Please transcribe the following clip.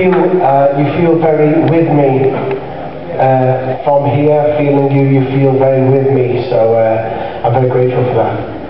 you feel very with me from here, feeling you feel very with me, so I'm very grateful for that.